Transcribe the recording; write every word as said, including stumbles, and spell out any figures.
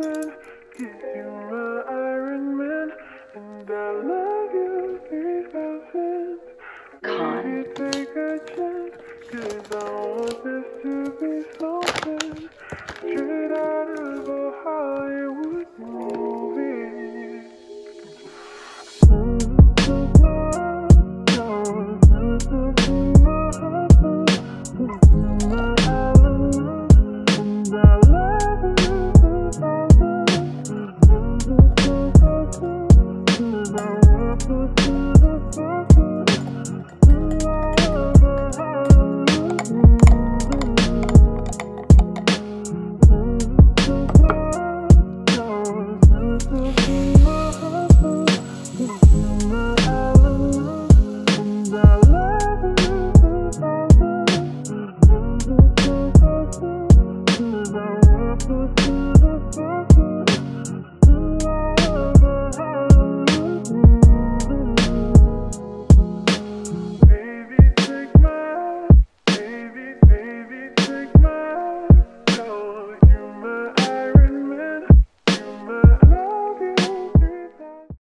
open, kiss you my Iron Man, and I love you three thousand. Can you take a chance, cause I want this to be something.